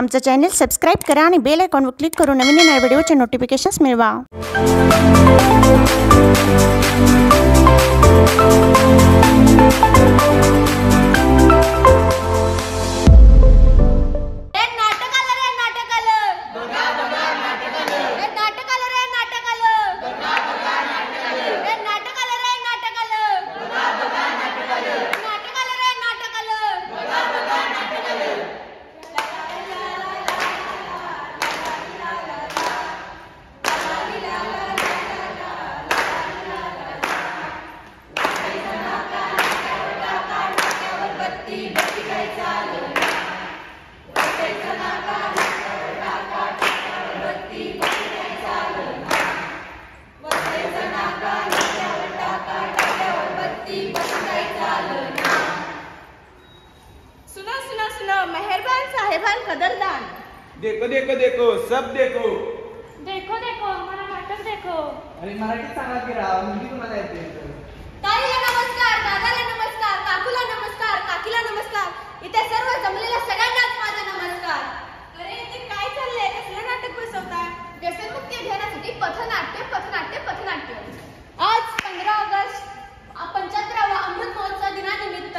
आमचं channel subscribe करा आणि बेल आयकॉनवर क्लिक करून नवीन नवीन व्हिडिओचे नोटिफिकेशन्स मिळवा। देखो देखो देखो सब देखो देखो देखो हमारा नाटक देखो। अरे मराठी सांगा की राव मुली तुम्हाला येते। ताईला नमस्कार, दादाला नमस्कार, काकूला नमस्कार, काकीला नमस्कार, इथे सर्व जमलेल्या सगळ्यांनाच माझा नमस्कार। अरे इथे काय चाललंय, कसलं नाटक बसवताय? व्यसनमुक्ती अभियानासाठी पथनाट्य पथनाट्य पथनाट्य। आज 15 ऑगस्ट 75वा अमृत महोत्सव दिनानिमित्त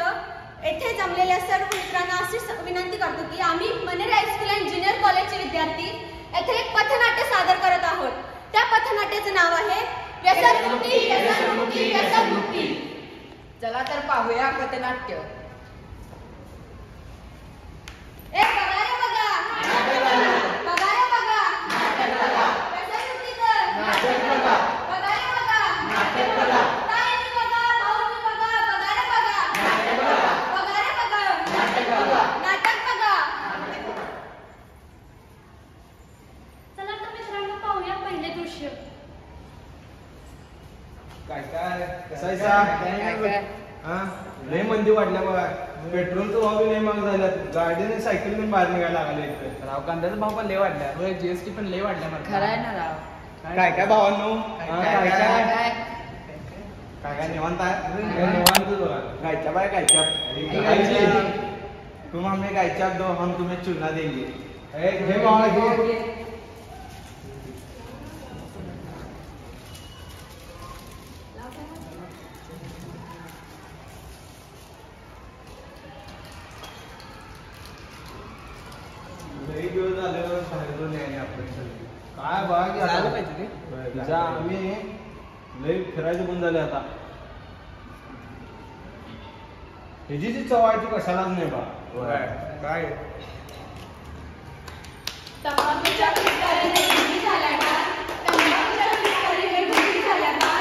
येथे जमलेल्या सर्व मित्रांना अशी विनंती करतो की आम्ही मनेरा हायस्कूल अँड ज्युनियर कॉलेजचे विद्यार्थी येथे एक पथनाट्य सादर करत आहोत। त्या पथनाट्याचे नाव आहे व्यसनमुक्ती व्यसनमुक्ती व्यसनमुक्ती। चला तर पाहूया पथनाट्य। ए बघा रे बघा नाटक बघा, बघा रे बघा नाटक बघा, व्यसनमुक्ती कर नाटक बघा, बघा रे बघा नाटक बघा, पेट्रोल तो भाव भी नहीं मांग झाला, गाडी ने सायकल पण बाहेर निघायला लागले। राव कांद्याचा भाव पण लय वाढला, होय जीएसटी पण लय वाढला मला। खरं आहे ना राव? काय काय भावांनो काय काय काय निवांत आहे, निवांत बघा। गायचा बाय गायचा तुम हमने गायचा दो हम तुम्हें चुना देंगे। हे भावा हे फिरायचं बंद झालं आता। हेजी जी चव आहे कशालाच नाही बा। काय तंबाखूच्या पिकाने हेजी झाला का? तंबाखूच्या पिकाने हेजी झाला का?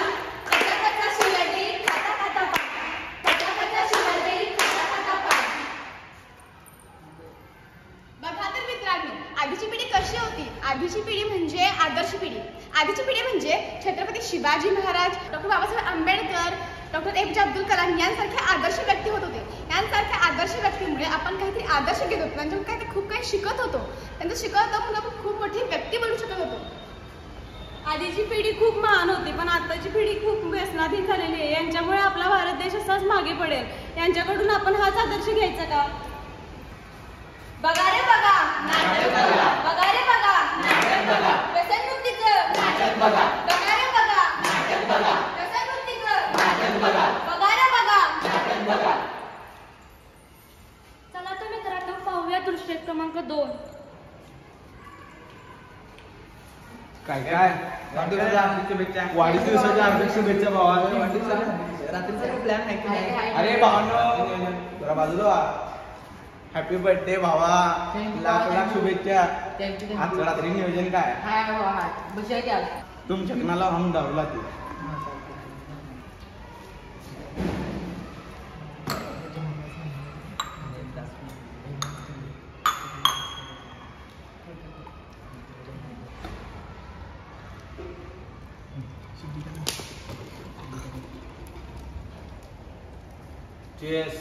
कच्चा कच्चा शिलाटी खाता खाता पान, कच्चा कच्चा शिलाटी खाता खाता पान। बघा तर मित्रांनो आधीची पिढी कशी होती। आधीची पिढी म्हणजे आदर्श पिढी। आधीची पिढी म्हणजे छत्रपती शिवाजी महाराज, डॉक्टर बाबा साहब आंबेडकर, डॉक्टर एपीजे अब्दुल कलाम यांसारखे आदर्श व्यक्ती होत होते। यांसारख्या आदर्श व्यक्तीमुळे आपण काहीतरी आदर्श घेत होतो, म्हणजे काहीतरी खूप काही शिकत होतो, त्यांचं शिकत होतो आपण खूप मोठी व्यक्ती बनू शकत होतो। आधीची पिढी खूप महान होती, पण आताची पिढी खूप व्यसनाधीन झालेली आहे। यांच्यामुळे आपला भारत देश असाच मागे पडेल। यांच्याकडून आपण हाच आदर्श घ्यायचा का? बघा रे बघा नाटक बघा, बघा रे बघा नाटक बघा, व्यसनमुक्तीच नाटक बघा, बघा रे बघा नाटक बघा, व्यसनमुक्तीच नाटक बघा, बघा रे बघा नाटक बघा। चला तर मित्रांनो पाहूया दृश्य क्रमांक 2। काय काय वाढदिवसाच्या शुभेच्छा, वाढदिवसाच्या शुभेच्छा भावा। वाढदिवसाला रात्रीचा प्लॅन आहे की नाही? अरे भावांनो जरा बाजूला। हॅपी बर्थडे भावा, लाख लाख शुभेच्छा। आज रात्री नियोजन काय? तुमच्या लग्नाला हम धावला ते चेस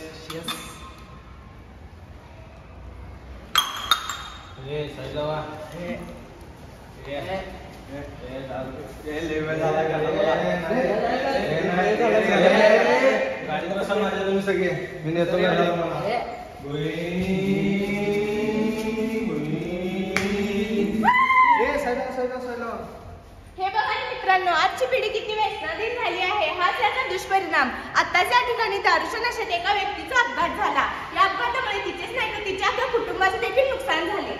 ये सही लगा ये लेवल झाला का गाडी बस माझ्या तुम्ही सगळे मी नेतो घराला गोई गोई। मित्रांनो, आजची पिढी किती व्यसनाधीन झाली आहे, हा त्याचा दुष्परिणाम। आताच या ठिकाणी दारूच्या नशेत एका व्यक्तीचा अपघात झाला। या अपघातामुळे तिचेच नाही तर तिच्या अख्ख्या कुटुंबाचे देखील नुकसान झाले।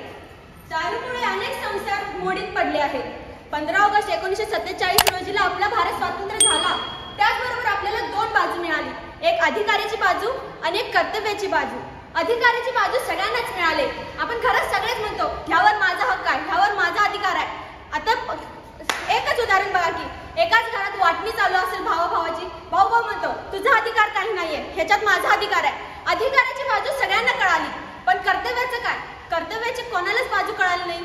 दारूमुळे अनेक संसार मोडीत पडले आहेत। 15 ऑगस्ट 1947 रोजीला आपला भारत स्वतंत्र झाला। त्याचबरोबर आपल्याला दोन बाजू मिळाली, एक अधिकाराची बाजू आणि एक कर्तव्याची बाजू। अधिकाराची बाजू सगळ्यांनाच मिळाले। आपण खरंच सगळेच म्हणतो ह्यावर माझा हक्क आहे, ह्यावर माझा अधिकार आहे। आता एकच उदाहरण बघा की एकाच घरात वाटणी चालू असेल भावाभावाची, भाऊ म्हणतो तुझा अधिकार काही नाहीये, ह्याच्यात माझा अधिकार आहे। अधिकाराची बाजू सगळ्यांना कळाली, पण कर्तव्याचं काय? कर्तव्याची कोणालाच बाजू कळाली नाही।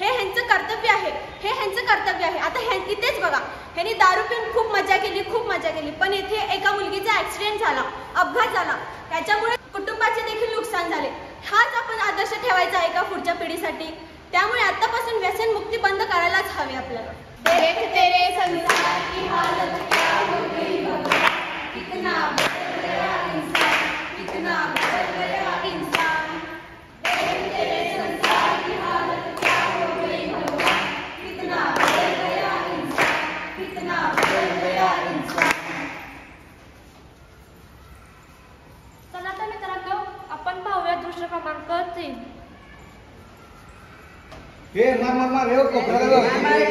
हे ह्यांचं कर्तव्य आहे, हे ह्यांचं कर्तव्य आहे। आता हे इथेच बघा, ह्यांनी दारू पिऊन खूप मजा केली, पण इथे एका मुलगीचा ऍक्सिडेंट झाला, अपघात झाला, त्याच्यामुळे कुटुंबाचे देखील नुकसान झाले। हाच आपण आदर्श ठेवायचा आहे का पुढच्या पिढीसाठी? त्यामुळे आतापासून व्यसन मुक्ती बंद करायलाच हवी आपल्याला। देख तेरे संसार की हालत क्या हो गई भगवान, कितना बदल गया इंसान, कितना बदल गया इंसान। देख तेरे संसार की हालत क्या हो गई भगवान, कितना बदल गया इंसान, कितना बदल गया इंसान। चला तर मित्रांनो, आपण पाहूया दृश्य क्रमांक 3। हे मार हे कोपरा रे, हे मार हे कोपरा रे,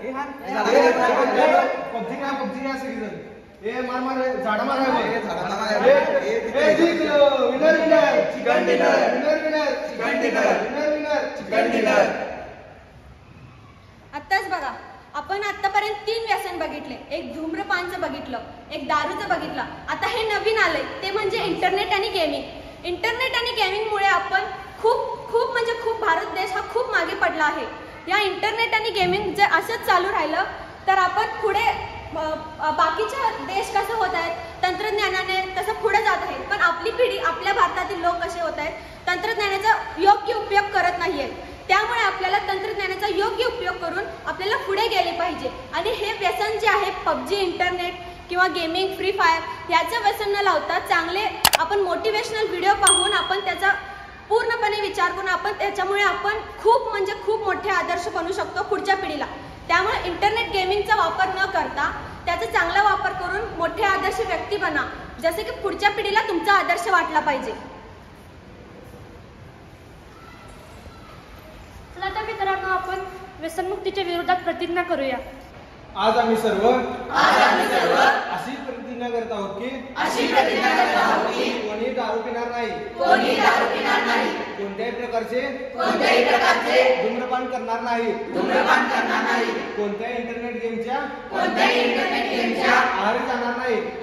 हे हां पब्जी का सीरीज, हे मार झाडा मार, हे झाडा मार, हे विनर चिकन डिनर। आताच बघा, आपण आतापर्यंत 3 व्यसन बघितले। एक धूम्रपानचं बघितलं, एक दारूचं बघितलं, आता हे नवीन आले ते म्हणजे इंटरनेट आणि गेमिंग। इंटरनेट आणि गेमिंग मुळे आपण खूप भारत देश हा खूप मागे पडला आहे। या इंटरनेट आणि गेमिंग जर असंच चालू राहिलं तर आपण पुढे बाकीच्या देश कसं होत आहेत तंत्रज्ञानाने तसं पुढे जात आहे, पण आपली पिढी आपल्या भारतातील लोक कसे होत आहेत तंत्रज्ञानाचा योग्य उपयोग करत नाही आहेत। त्यामुळे आपल्याला तंत्रज्ञानाचा योग्य उपयोग करून आपल्याला पुढे गेले पाहिजे आणि हे व्यसन जे आहे पब्जी, इंटरनेट किंवा गेमिंग, फ्री फायर याचं व्यसन न लावता चांगले आपण मोटिवेशनल व्हिडिओ पाहून आपण त्याचा पूर्णपणे विचार करून आपण खूप मोठे आदर्श बनू शकतो पुढच्या पिढीला। त्यामुळे इंटरनेट गेमिंगचा वापर न करता त्याचा चांगला वापर करून मोठे आदर्श व्यक्ती बना, जसे की पुढच्या पिढीला तुमचा आदर्श वाटला पाहिजे। चला तर मित्रांनो, आपण व्यसनमुक्तीच्या विरोधात प्रतिज्ञा करूया। आज आम्ही सर्व अशी प्रतिज्ञा करत आहोत की कोणी दारू पिणार नाही, कोणत्याही प्रकारचे धूम्रपान करणार नाही, कोणत्याही इंटरनेट गेमच्या आहारी जाणार नाही,